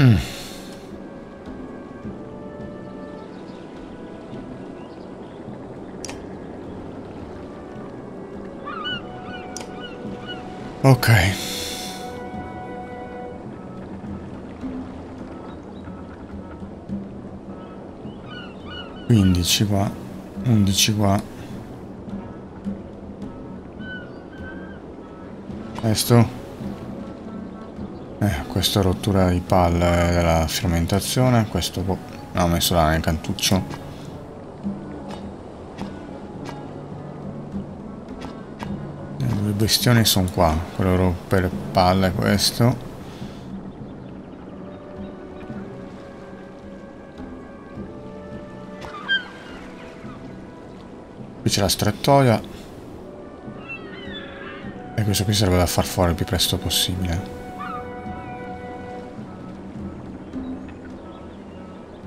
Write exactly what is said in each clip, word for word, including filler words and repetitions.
Mm. Ok. Quindici qua, undici qua. Questo? Eh, questo è rottura di palle della fermentazione, questo l'ho no, messo là nel cantuccio. Le questioni sono qua, quello rompe le palle, questo qui c'è la strettoia e questo qui serve da far fuori il più presto possibile.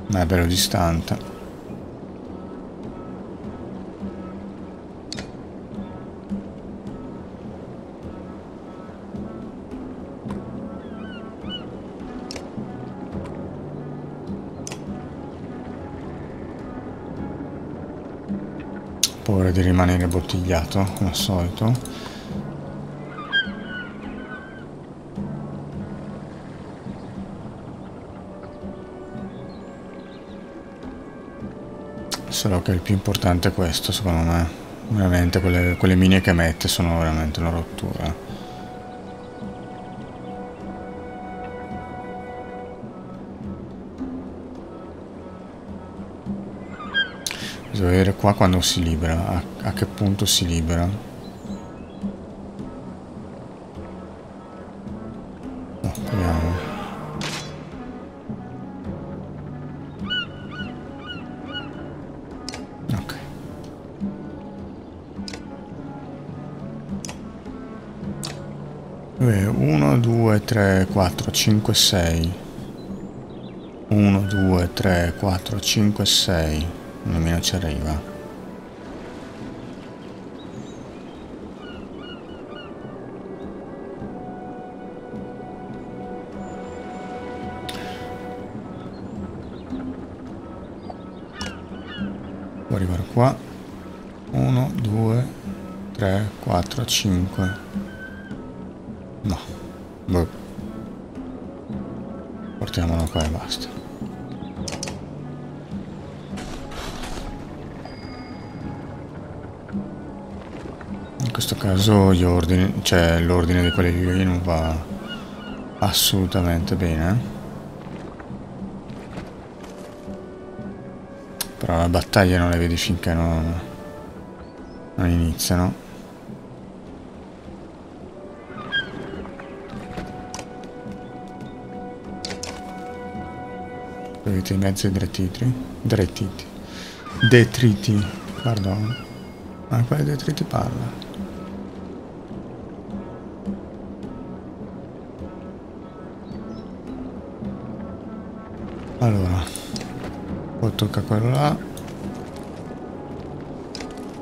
Ma è bello distante. Di rimanere bottigliato come al solito. Solo che il più importante è questo, secondo me. Veramente quelle, quelle mine che mette sono veramente una rottura. Devo vedere qua quando si libera, a, a che punto si libera. No, proviamo. Ok. uno, due, tre, quattro, cinque, sei. uno, due, tre, quattro, cinque, sei. Nemmeno ci arriva. Può arrivare qua. uno, due, tre, quattro, cinque. No. Boh. Portiamolo qua e basta. In questo caso gli ordini, cioè l'ordine di quelli che non va assolutamente bene. Però la battaglia non le vedi finché non, non iniziano. Dovete i mezzi detriti. Detriti. Detriti. Pardon. Ma quale detriti parla? Allora, poi tocca quello là,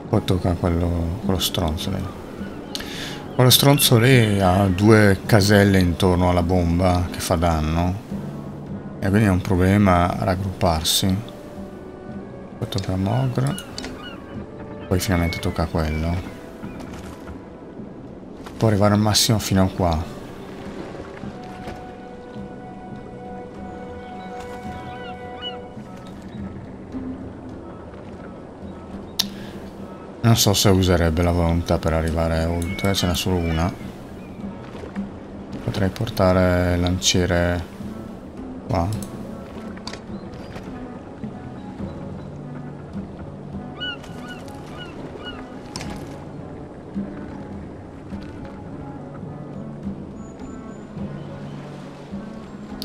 poi tocca quello, quello stronzo lì. Quello stronzo lì ha due caselle intorno alla bomba che fa danno, e quindi è un problema raggrupparsi. Poi tocca Mogra, poi finalmente tocca quello. Può arrivare al massimo fino a qua. Non so se userebbe la volontà per arrivare oltre, ce n'è solo una. Potrei portare il lanciere qua.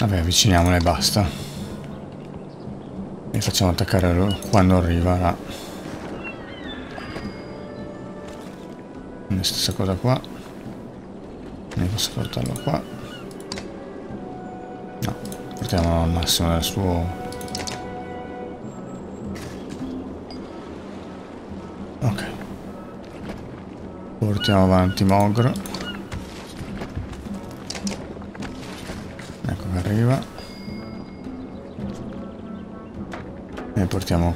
Vabbè, avviciniamole e basta. E facciamo attaccare quando arriva là. Stessa cosa qua, ne posso portarlo qua, no, portiamolo al massimo del suo. Ok, portiamo avanti Mogro, ecco che arriva. ne portiamo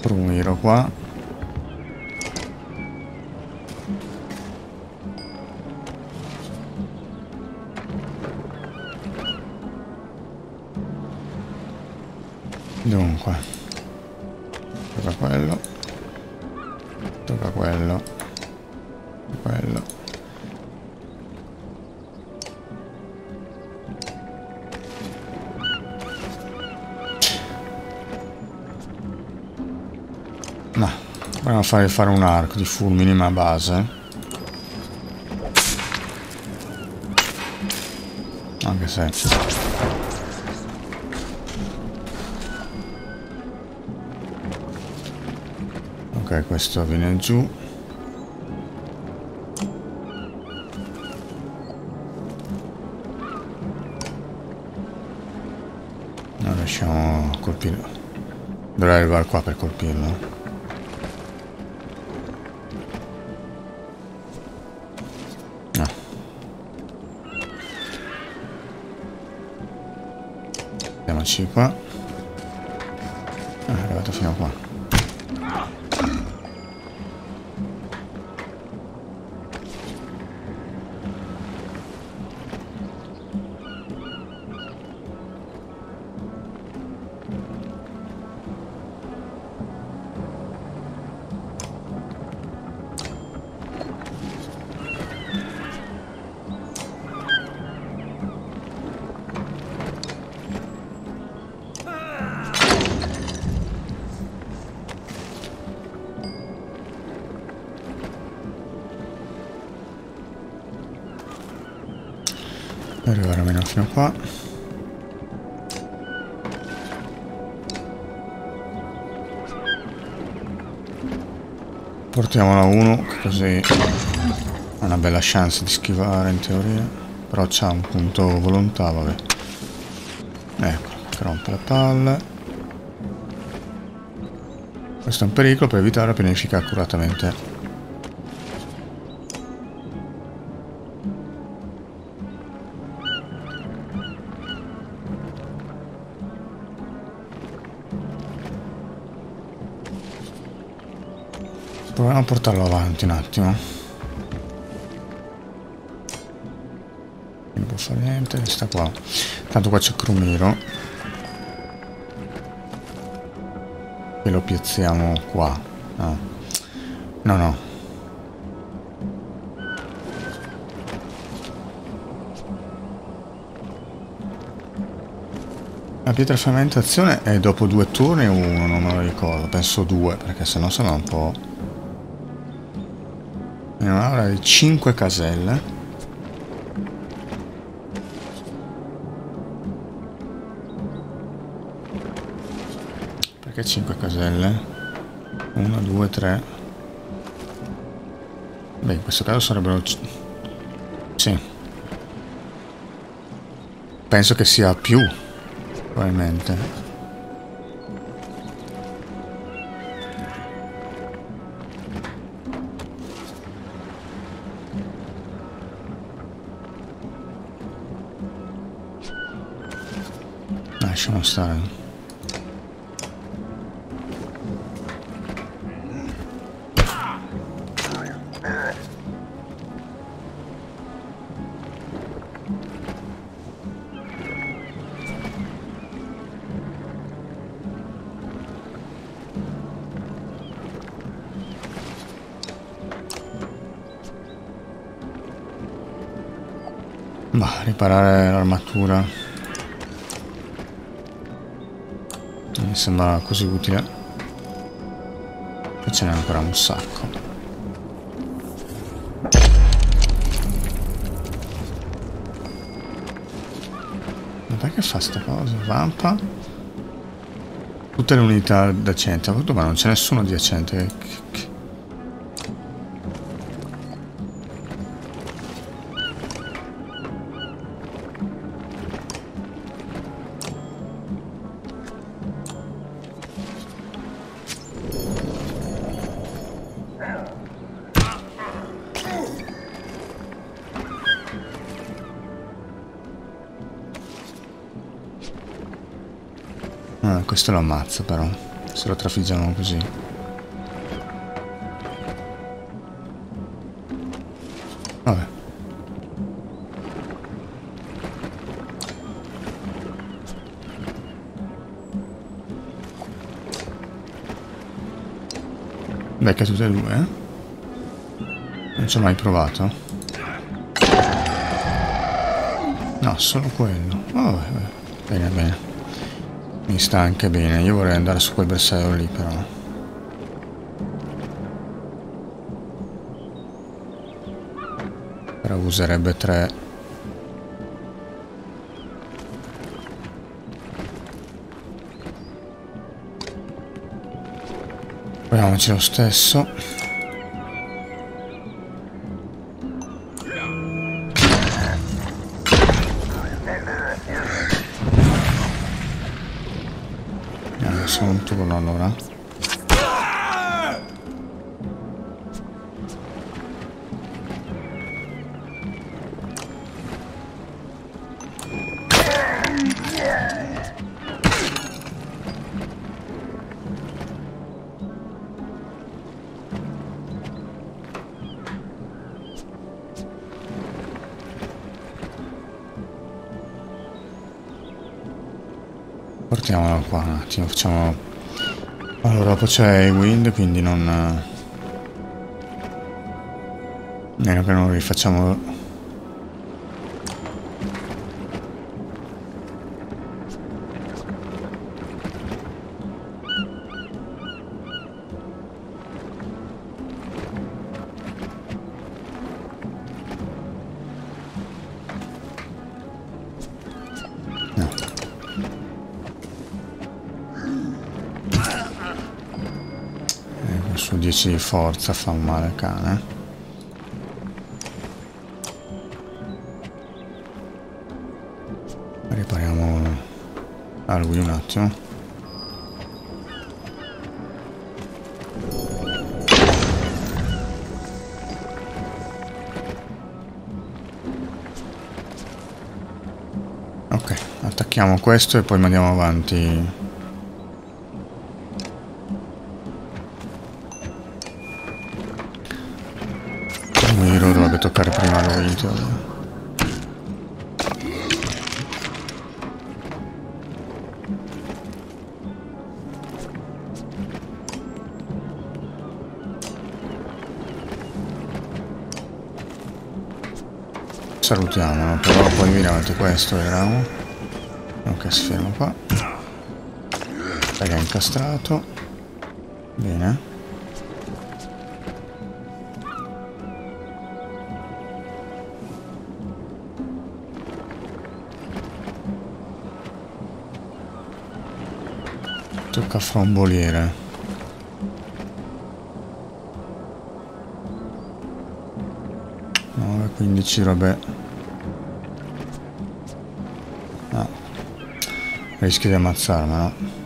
Prumiro qua. Dunque, tocca quello, tocca quello, quello. No, proviamo a fare, fare un arco di fulmini ma base. Anche se... ok, questo viene giù. Non riusciamo a colpirlo. Dovrei arrivare qua per colpirlo. No. Andiamoci qua. Ah, è arrivato fino a qua. Arrivare almeno fino a qua. Portiamola a uno, così ha una bella chance di schivare in teoria. Però c'ha un punto volontà, vabbè. Ecco, rompe le palle. Questo è un pericolo, per evitare pianifica accuratamente. Proviamo a portarlo avanti un attimo. Non può fare niente, sta qua. Tanto qua c'è Crumiro. E lo piazziamo qua. No. No, no. La pietra fermentazione è dopo due turni o uno, non me lo ricordo. Penso due, perché sennò sembra un po'... in un'area di cinque caselle. Perché cinque caselle? uno, due, tre. Beh, in questo caso sarebbero... sì. Penso che sia più, probabilmente. Lasciamo stare. Bah, riparare l'armatura mi sembra così utile. E ce n'è ancora un sacco. Ma che fa sta cosa? Vampa. Tutte le unità adiacenti. Ma non c'è nessuno adiacente. Ah, questo lo ammazza però, se lo trafiggono così. Vabbè. Becca tutte e due, eh? Non ci ho mai provato. No, solo quello. Vabbè, vabbè. Bene, bene. Mi sta anche bene. Io vorrei andare su quel bersaglio lì, però. Però userebbe tre. Proviamoci lo stesso. Adesso un turno allora. Portiamolo qua un attimo, facciamo... Allora dopo c'è il wind, quindi non... Nemmeno che non rifacciamo... Su dieci di forza fa un male cane. Ripariamo a lui un attimo. Ok, attacchiamo questo e poi mandiamo avanti. Dovrebbe toccare prima lui in teoria. Salutiamolo, però poi viene avanti questo, vediamo. Ok, si ferma qua. L'ha incastrato. Bene. Tocca fromboliere. nove, quindici, vabbè. No. Rischi di ammazzarmi, no?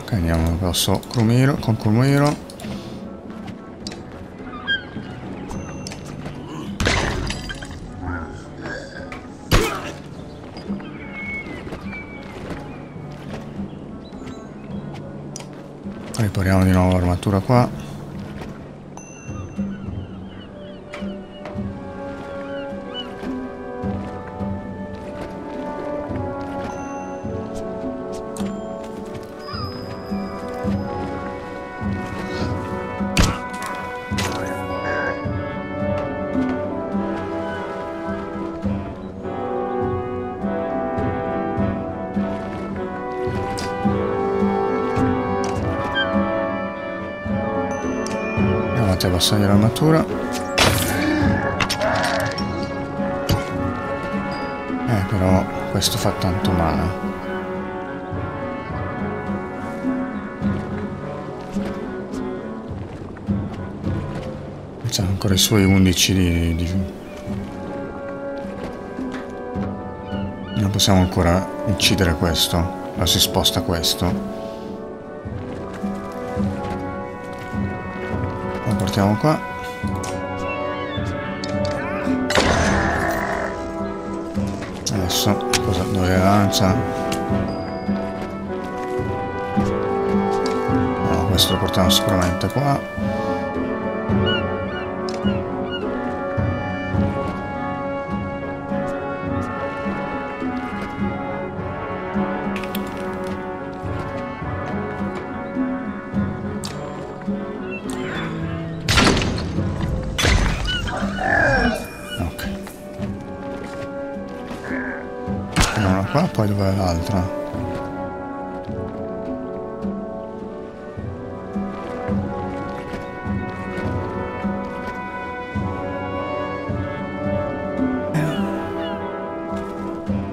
Ok, andiamo verso Crumiro, con Crumiro. Ripariamo di nuovo l'armatura qua. Abbassare l'armatura. Ecco, Però questo fa tanto male. C'ha ancora i suoi undici di, di... Non possiamo ancora uccidere questo. Allora si sposta questo. Lo portiamo qua. Adesso cosa dove lancia? No, questo lo portiamo sicuramente qua. Poi dov'è l'altra?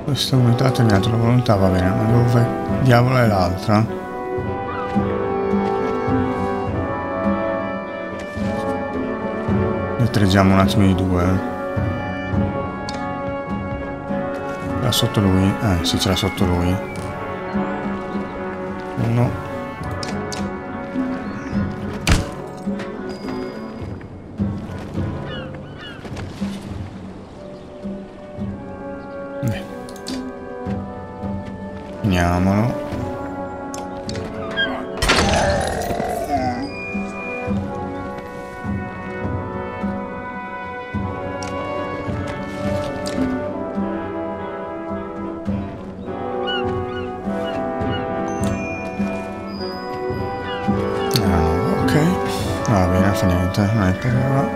Questa unità ha tagliato la volontà, va bene, ma dove diavolo è l'altra? Ne treggiamo un attimo di due. Sotto lui, eh sì, c'era sotto lui uno, beh, finiamolo. Va bene, fa niente, non è per ora.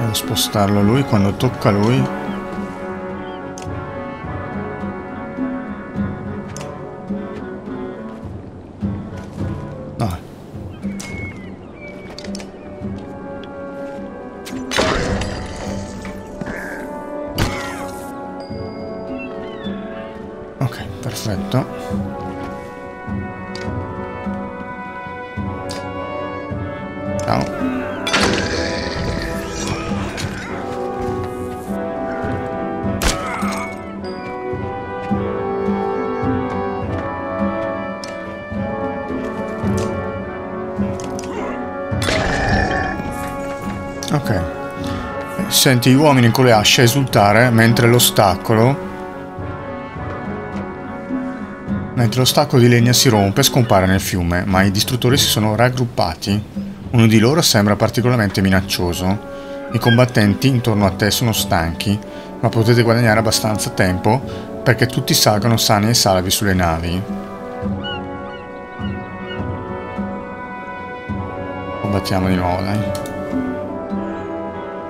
Devo spostarlo lui, quando tocca lui. No. Ok, perfetto. Ciao. Ok. Senti gli uomini con le asce esultare mentre l'ostacolo Mentre lo stacco di legna si rompe e scompare nel fiume, ma i distruttori si sono raggruppati. Uno di loro sembra particolarmente minaccioso. I combattenti intorno a te sono stanchi, ma potete guadagnare abbastanza tempo perché tutti salgano sani e salvi sulle navi. Combattiamo di nuovo, dai.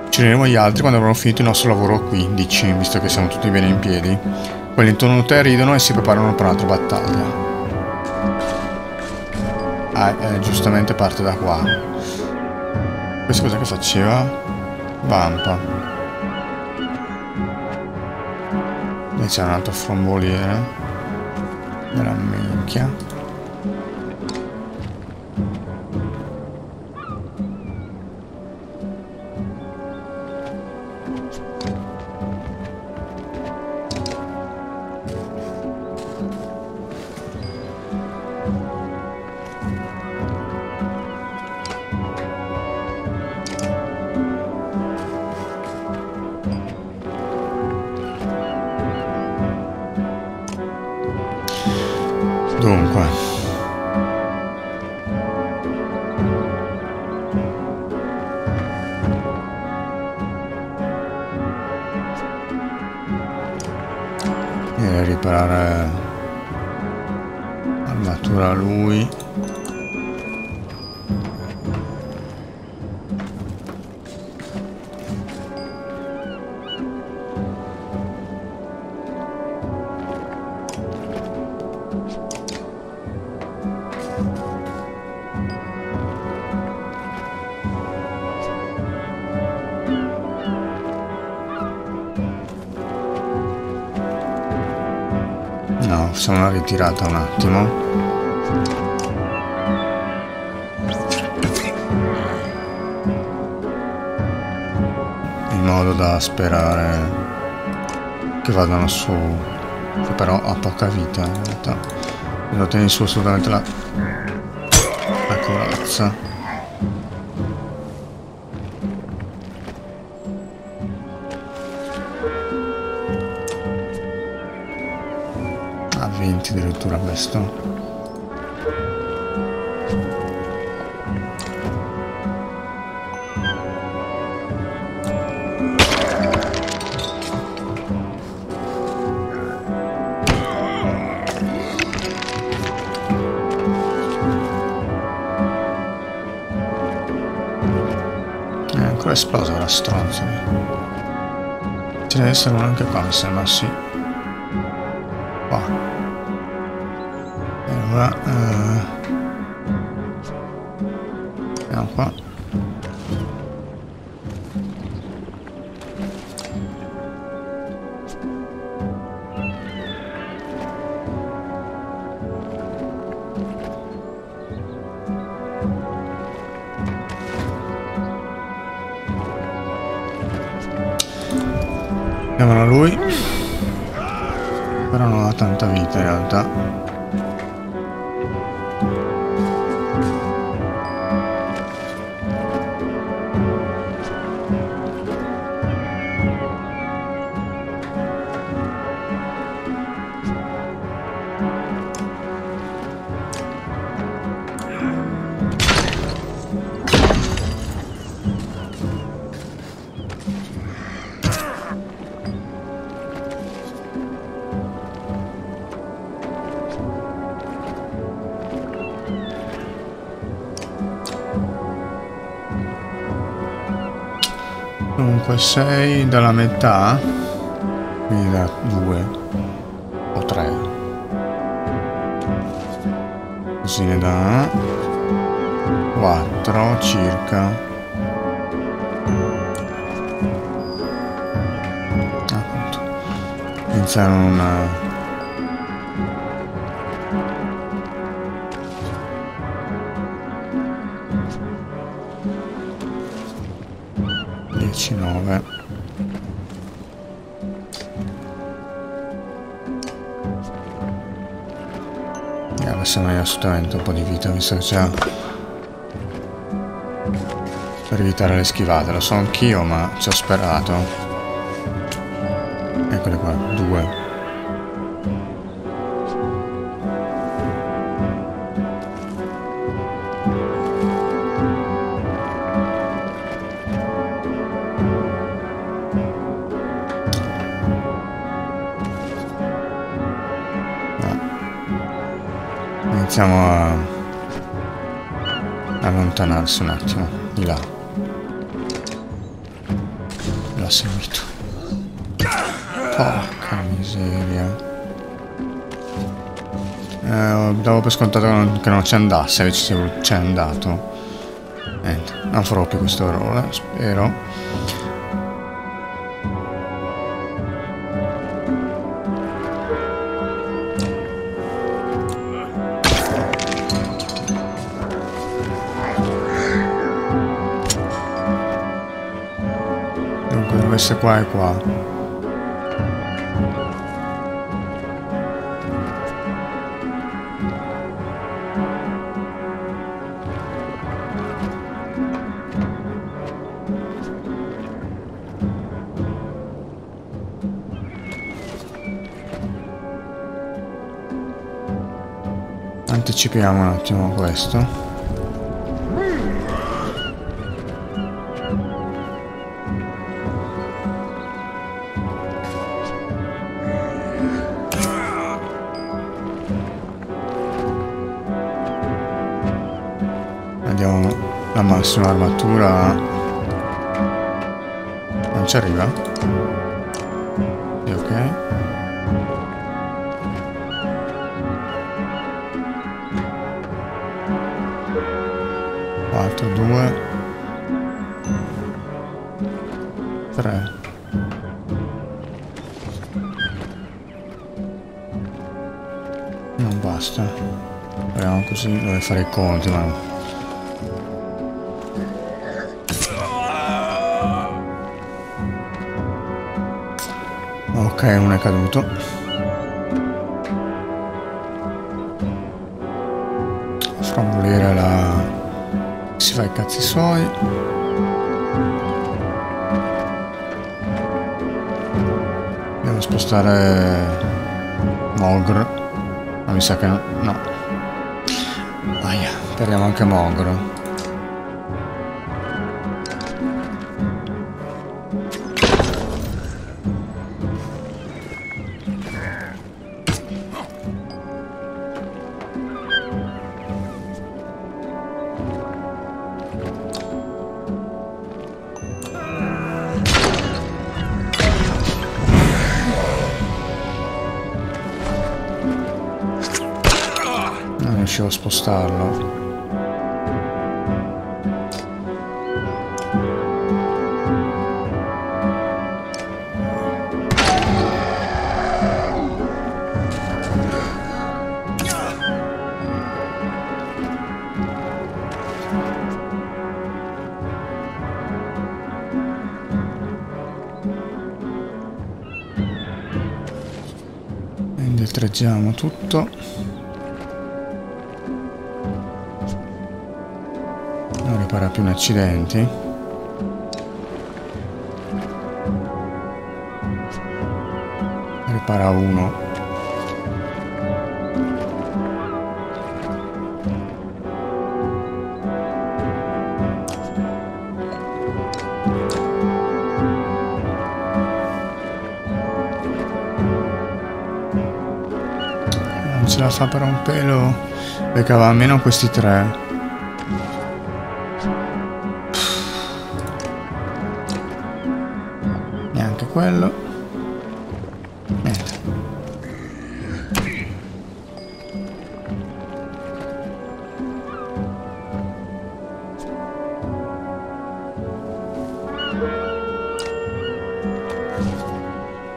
Uccideremo gli altri quando avremo finito il nostro lavoro qui, dici, visto che siamo tutti bene in piedi. Quelli intorno a te ridono e si preparano per un'altra battaglia. Ah, eh, giustamente parte da qua. Questa cosa che faceva? Vampa. Lì c'è un altro fromboliere. Della minchia. Dunque, e riparare l'armatura a lui. No, sono una ritirata un attimo. In modo da sperare che vadano su, che però ha poca vita in realtà. Devo tenere su assolutamente la, la corazza. venti addirittura questo. È ancora esplosa la stronza. Ce ne deve essere uno anche qua, mi sembra, sì. Qua. Allora, eh, andiamo qua. Andiamo a lui. Però non ha tanta vita in realtà. Dunque sei dalla metà, quindi da due o tre, così ne dà quattro circa. Appunto, iniziare una... nove. E adesso non è assolutamente un po' di vita, visto che c'è, per evitare le schivate, lo so anch'io, ma ci ho sperato. Eccole qua, due. Iniziamo a allontanarsi un attimo di là. L'ha seguito. Porca miseria. Eh, davo per scontato che non, che non ci andasse, invece ci è andato. Niente, non farò più questo errore, spero. Se qua e qua anticipiamo un attimo questo. La massima armatura non ci arriva? E ok, quattro, due, tre. non basta. Proviamo così, dovrei fare i conti, ma... ok, non è caduto. Sfambolire la... si fa i cazzi suoi. Spostare Mogr, ma mi sa che no, no. Aia, perdiamo anche Mogr. Riuscivo a spostarlo. Indietreggiamo tutto. Farà più accidenti. Ripara uno. Non ce la fa per un pelo. Beccava almeno questi tre. Quello. Niente.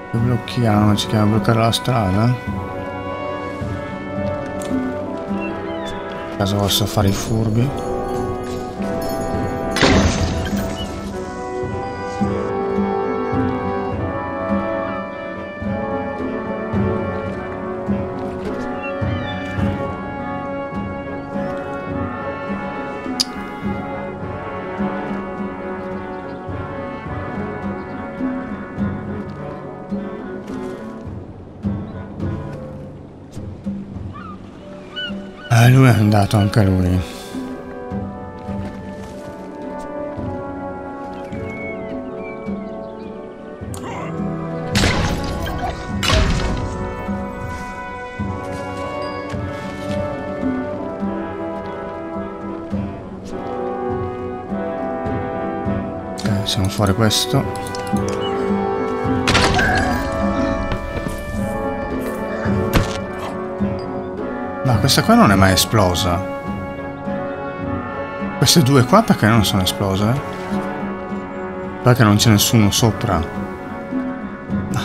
Lo blocchiamo, ci chiama a bloccare la strada. In caso posso fare i furbi. Ah, lui è andato anche lui. Ok, siamo fuori questo. Questa qua non è mai esplosa. Queste due qua perché non sono esplose? Perché non c'è nessuno sopra. No.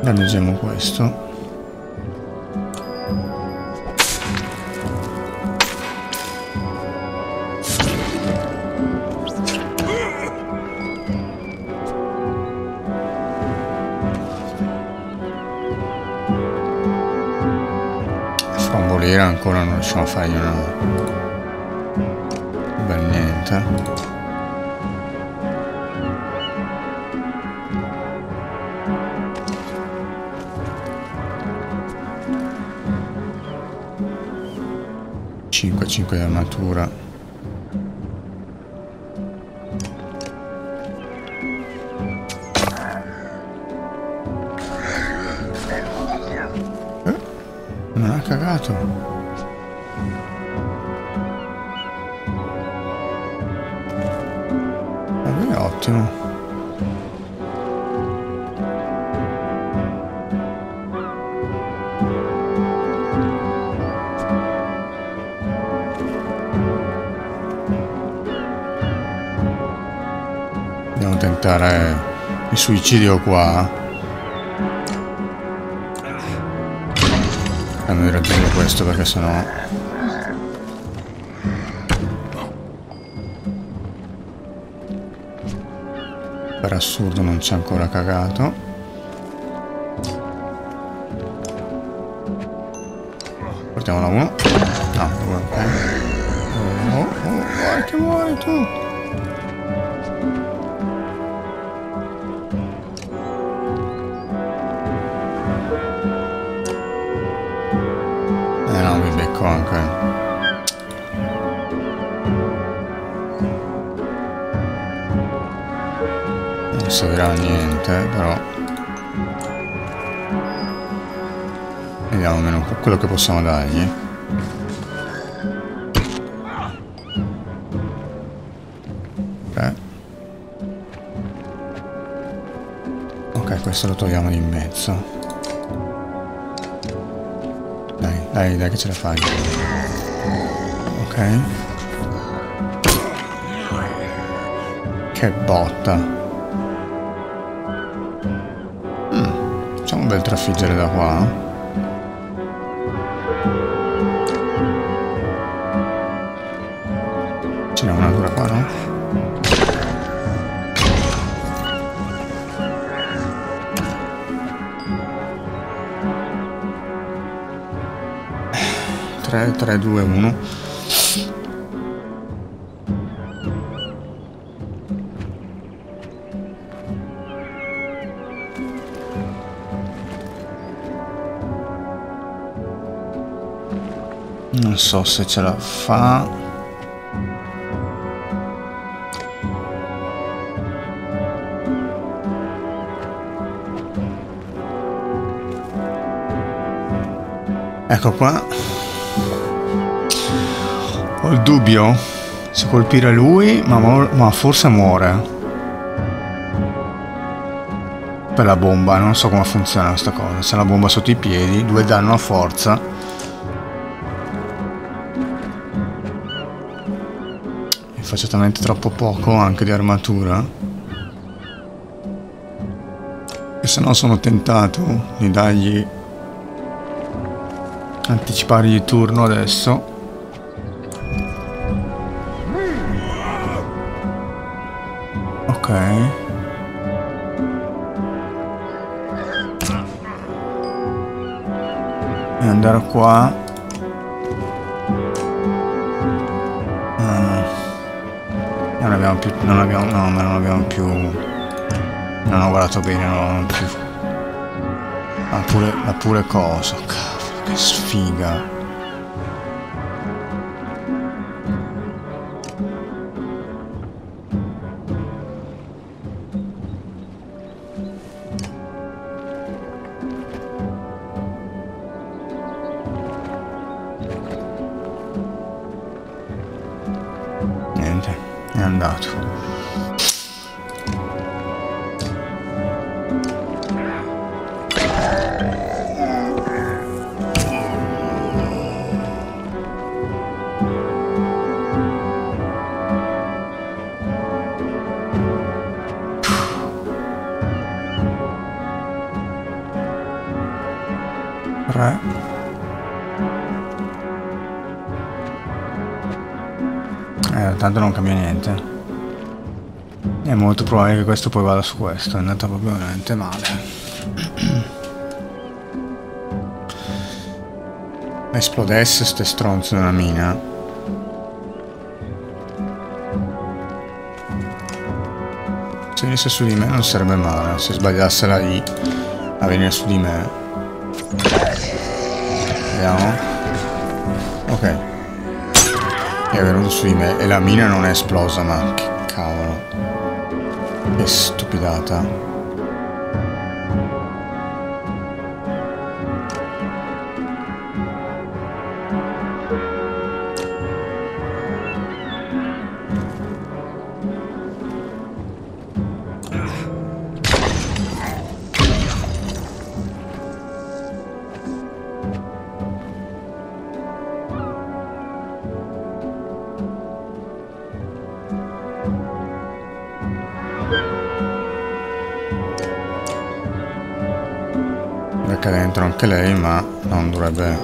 Danneggiamo questo. Ancora non riusciamo a fargli una bel niente. cinque cinque di armatura. Eh? Non ha cagato. Ottimo. aspettare il suicidio qua. E non raggiungo questo perché sennò... Per assurdo non c'è ancora cagato. Portiamo la uno. Ah, due, ok. Oh, oh, vai che muori tu. Eh no, mi becco anche. Non servirà a niente, però... Vediamo almeno quello che possiamo dargli. Ok. Ok, questo lo togliamo di in mezzo. Dai, dai, dai che ce la fai. Ok. Che botta. Mm, facciamo un bel trafiggere da qua. Ce n'è un'altra qua, no? tre, tre, due, uno. Non so se ce la fa. Ecco qua. Ho il dubbio se colpire lui, ma, ma forse muore per la bomba. Non so come funziona questa cosa. C'è una bomba sotto i piedi, due danno a forza. E faccio talmente troppo poco anche di armatura, e se no sono tentato di dargli... Anticipare il turno adesso. Ok. E andare qua. Ah. Non abbiamo più... Non abbiamo... No, ma non abbiamo più... Non ho guardato bene, non abbiamo più... Ma pure... Ma pure cosa, cazzo. Che sfiga. Niente, è andato. Eh, tanto non cambia niente. È molto probabile che questo poi vada su questo. È andata proprio veramente male. Esplodesse ste stronzo nella mina. Se venisse su di me non sarebbe male. Se sbagliasse la I a venire su di me. Vediamo. Ok. È venuto su di me e la mina non è esplosa, ma che cavolo. Che stupidata. anche lei, ma non dovrebbe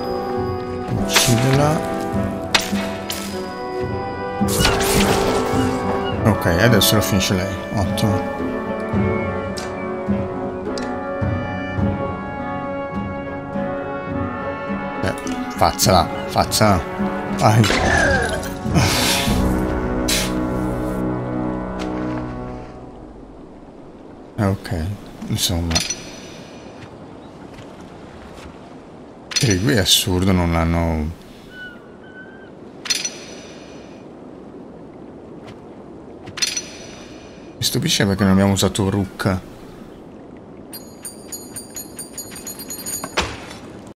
ucciderla. Ok, adesso lo finisce lei. Ottimo. Eh, fazzela, fazzela. Vai. Ok, insomma. E qui è assurdo, non l'hanno... Mi stupisce perché non abbiamo usato Rook.